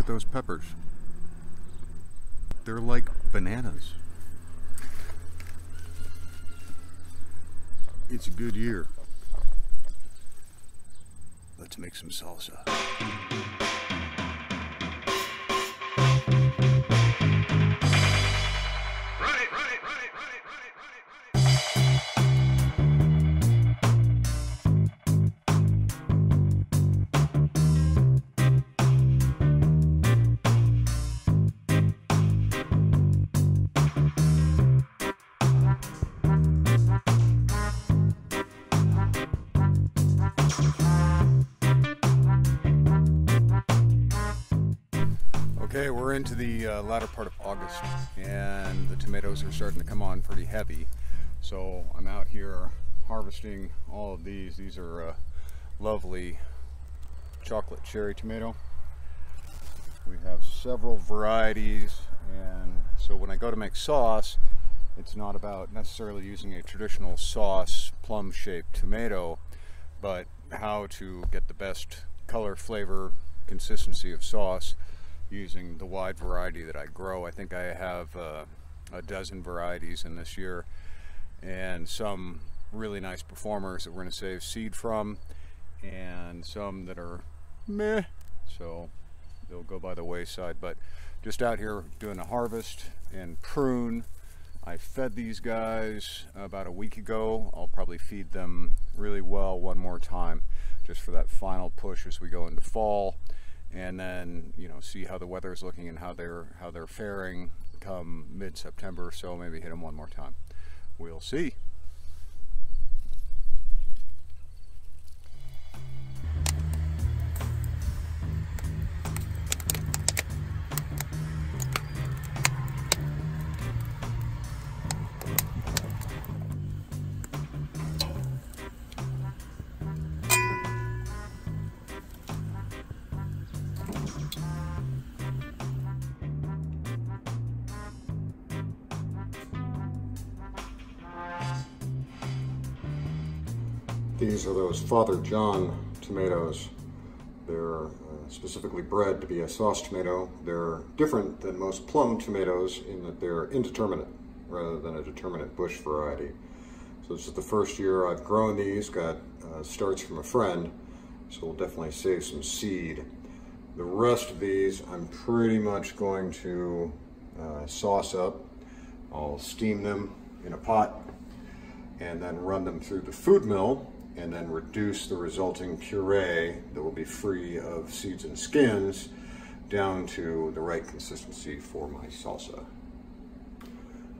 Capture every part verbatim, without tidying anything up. Look at those peppers. They're like bananas. It's a good year. Let's make some salsa. Okay, we're into the uh, latter part of August and the tomatoes are starting to come on pretty heavy. So I'm out here harvesting all of these. These are a lovely chocolate cherry tomato. We have several varieties, and so when I go to make sauce, it's not about necessarily using a traditional sauce plum-shaped tomato, but how to get the best color, flavor, consistency of sauce using the wide variety that I grow. I think I have uh, a dozen varieties in this year, and some really nice performers that we're going to save seed from, and some that are meh, so they'll go by the wayside. But just out here doing a harvest and prune. I fed these guys about a week ago. I'll probably feed them really well one more time just for that final push as we go into fall. And then, you know, see how the weather is looking and how they're how they're faring come mid-September, so maybe hit them one more time. We'll see. These are those Father John tomatoes. They're uh, specifically bred to be a sauce tomato. They're different than most plum tomatoes in that they're indeterminate rather than a determinate bush variety. So this is the first year I've grown these, got uh, starts from a friend, so we'll definitely save some seed. The rest of these I'm pretty much going to uh, sauce up. I'll steam them in a pot and then run them through the food mill, and then reduce the resulting puree that will be free of seeds and skins down to the right consistency for my salsa.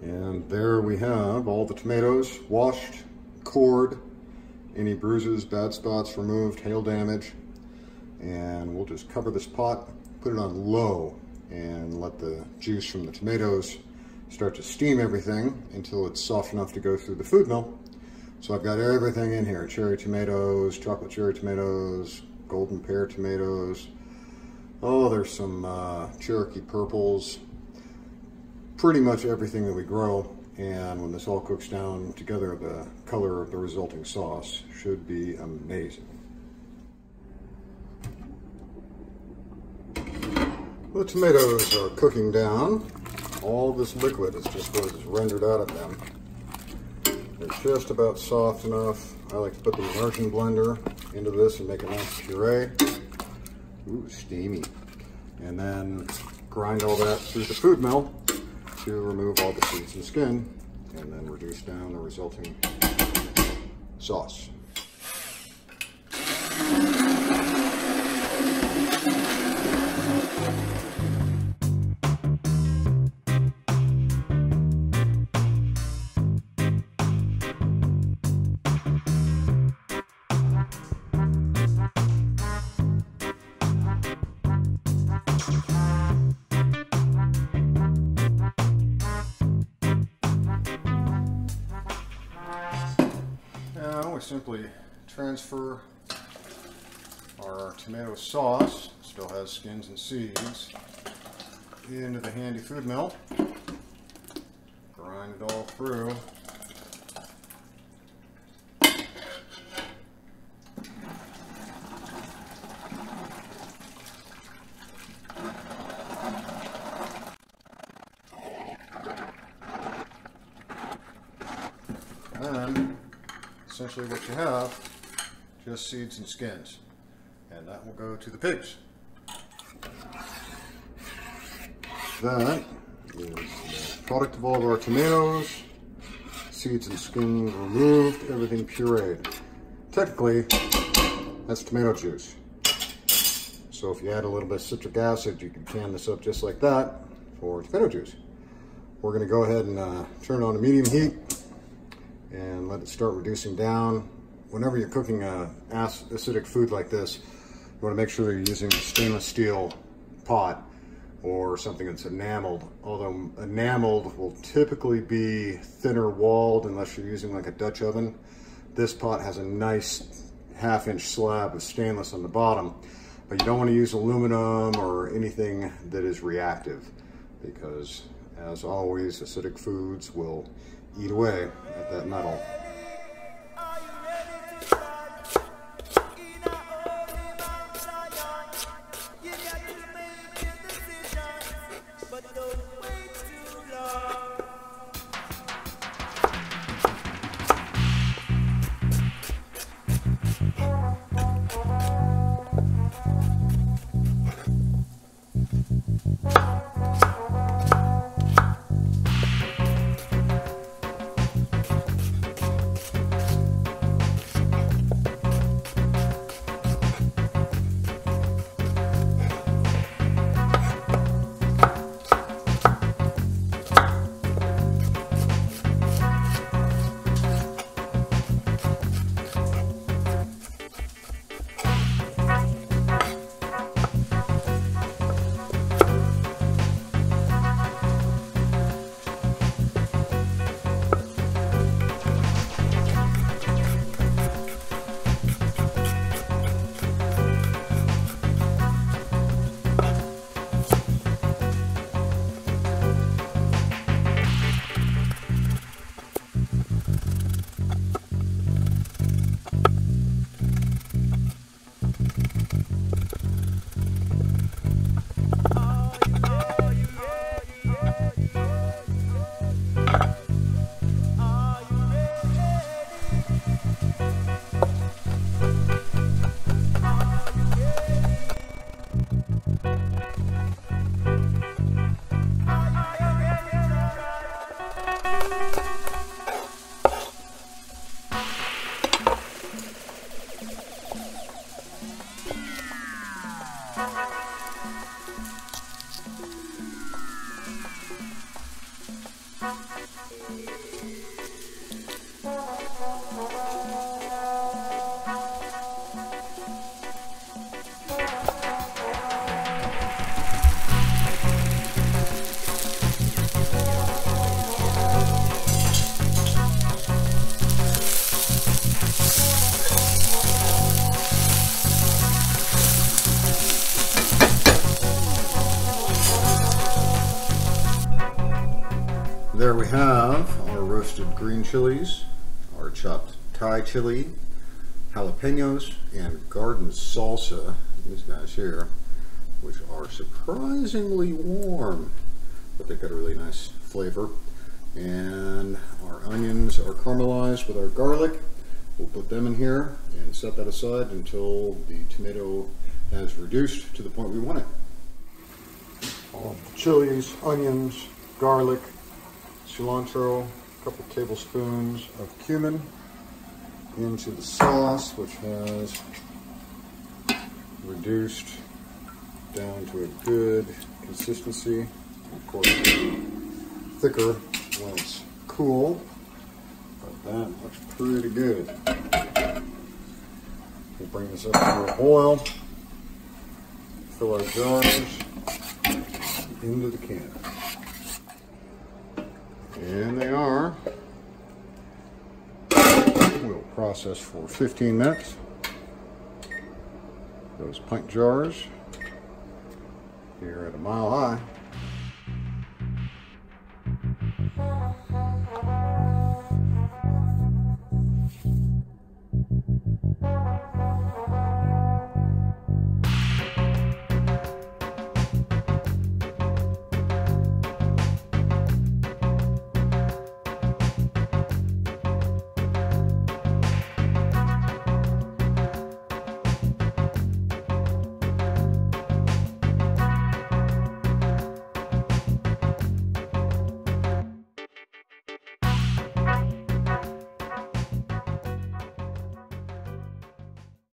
And there we have all the tomatoes washed, cored, any bruises, bad spots removed, hail damage. And we'll just cover this pot, put it on low, and let the juice from the tomatoes start to steam everything until it's soft enough to go through the food mill. So I've got everything in here: cherry tomatoes, chocolate cherry tomatoes, golden pear tomatoes. Oh, there's some uh, Cherokee purples. Pretty much everything that we grow. And when this all cooks down together, the color of the resulting sauce should be amazing. The tomatoes are cooking down. All this liquid is just what is rendered out of them. It's just about soft enough. I like to put the immersion blender into this and make a nice puree. Ooh, steamy. And then grind all that through the food mill to remove all the seeds and skin, and then reduce down the resulting sauce. Simply transfer our tomato sauce, still has skins and seeds, into the handy food mill, grind it all through, then essentially what you have, just seeds and skins, and that will go to the pigs. That is the product of all of our tomatoes, seeds and skins removed, everything pureed. Technically, that's tomato juice. So if you add a little bit of citric acid, you can can this up just like that for tomato juice. We're gonna go ahead and uh, turn on a medium heat and let it start reducing down. Whenever you're cooking a acidic food like this, you wanna make sure that you're using a stainless steel pot or something that's enameled, although enameled will typically be thinner walled unless you're using like a Dutch oven. This pot has a nice half inch slab of stainless on the bottom, but you don't wanna use aluminum or anything that is reactive, because as always, acidic foods will eat away at that metal. There we have our roasted green chilies, our chopped Thai chili, jalapenos, and garden salsa, these guys here, which are surprisingly warm, but they've got a really nice flavor. And our onions are caramelized with our garlic. We'll put them in here and set that aside until the tomato has reduced to the point we want it. All of the chilies, onions, garlic, cilantro, a couple tablespoons of cumin into the sauce, which has reduced down to a good consistency. Of course, thicker when it's cool, but that looks pretty good. We'll bring this up to a boil, fill our jars into the can. And they are. We'll process for fifteen minutes. Those pint jars here at a mile high.